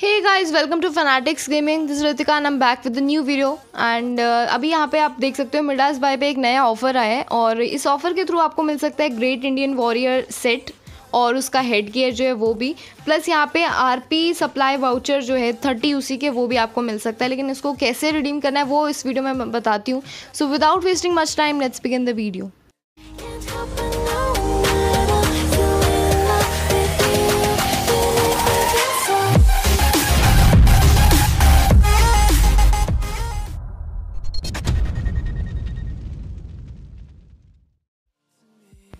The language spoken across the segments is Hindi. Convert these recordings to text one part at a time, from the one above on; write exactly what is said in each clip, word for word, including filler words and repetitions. Hey guys, welcome to fanatics gaming. This Ritika and I am back with a new video. And अभी यहाँ पे आप देख सकते हो मिडासबाय पे एक नया ऑफर आया है और इस ऑफ़र के थ्रू आपको मिल सकता है ग्रेट इंडियन वॉरियर सेट और उसका हेड गियर जो है वो भी, प्लस यहाँ पे आरपी सप्लाई वाउचर जो है थर्टी उसी के वो भी आपको मिल सकता है। लेकिन इसको कैसे रिडीम करना है वो इस वीडियो में मैं बताती हूँ। So without wasting much time, let's begin the video.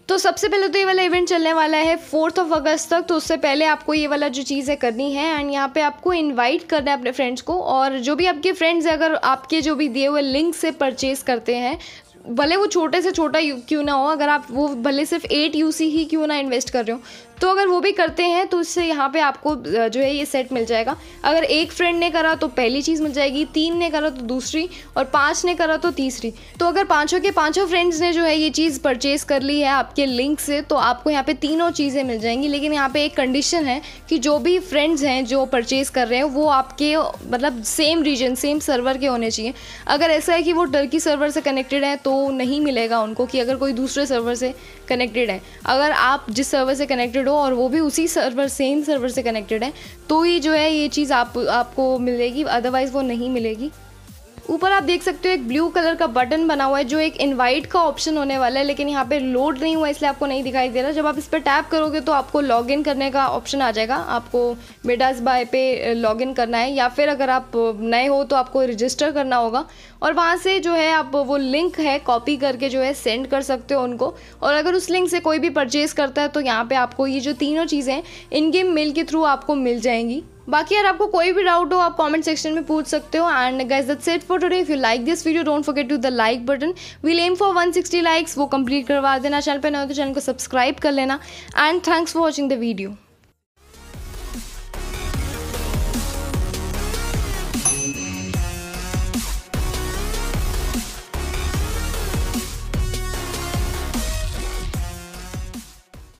तो सबसे पहले तो ये वाला इवेंट चलने वाला है फोर्थ ऑफ अगस्त तक। तो उससे पहले आपको ये वाला जो चीज़ है करनी है, एंड यहाँ पे आपको इनवाइट करना है अपने फ्रेंड्स को। और जो भी आपके फ्रेंड्स हैं, अगर आपके जो भी दिए हुए लिंक से परचेज़ करते हैं, भले वो छोटे से छोटा क्यों ना हो, अगर आप वो भले सिर्फ एट यूसी ही क्यों ना इन्वेस्ट कर रहे हो, तो अगर वो भी करते हैं तो इससे यहाँ पे आपको जो है ये सेट मिल जाएगा। अगर एक फ्रेंड ने करा तो पहली चीज़ मिल जाएगी, तीन ने करा तो दूसरी, और पाँच ने करा तो तीसरी। तो अगर पाँचों के पाँचों फ्रेंड्स ने जो है ये चीज़ परचेज़ कर ली है आपके लिंक से, तो आपको यहाँ पर तीनों चीज़ें मिल जाएंगी। लेकिन यहाँ पर एक कंडीशन है कि जो भी फ्रेंड्स हैं जो परचेज़ कर रहे हैं वो आपके मतलब सेम रीजन, सेम सर्वर के होने चाहिए। अगर ऐसा है कि वो टर्की सर्वर से कनेक्टेड है तो नहीं मिलेगा उनको, कि अगर कोई दूसरे सर्वर से कनेक्टेड है। अगर आप जिस सर्वर से कनेक्टेड हो और वो भी उसी सर्वर, सेम सर्वर से कनेक्टेड है, तो ही जो है ये चीज़ आप आपको मिलेगी, अदरवाइज़ वो नहीं मिलेगी। ऊपर आप देख सकते हो एक ब्लू कलर का बटन बना हुआ है जो एक इनवाइट का ऑप्शन होने वाला है, लेकिन यहाँ पे लोड नहीं हुआ इसलिए आपको नहीं दिखाई दे रहा। जब आप इस पर टैप करोगे तो आपको लॉगिन करने का ऑप्शन आ जाएगा। आपको मिडासबाय पे लॉगिन करना है, या फिर अगर आप नए हो तो आपको रजिस्टर करना होगा और वहाँ से जो है आप वो लिंक है कॉपी करके जो है सेंड कर सकते हो उनको। और अगर उस लिंक से कोई भी परचेज़ करता है तो यहाँ पर आपको ये जो तीनों चीज़ें इन गेम मेल के थ्रू आपको मिल जाएंगी। बाकी यार आपको कोई भी डाउट हो आप कमेंट सेक्शन में पूछ सकते हो। And guys, that's it for today. If you like this video don't forget to the like button. We'll aim for one sixty likes, वो कंप्लीट करवा देना। चैनल पे नए हो तो चैनल को सब्सक्राइब कर लेना। And thanks for watching the video.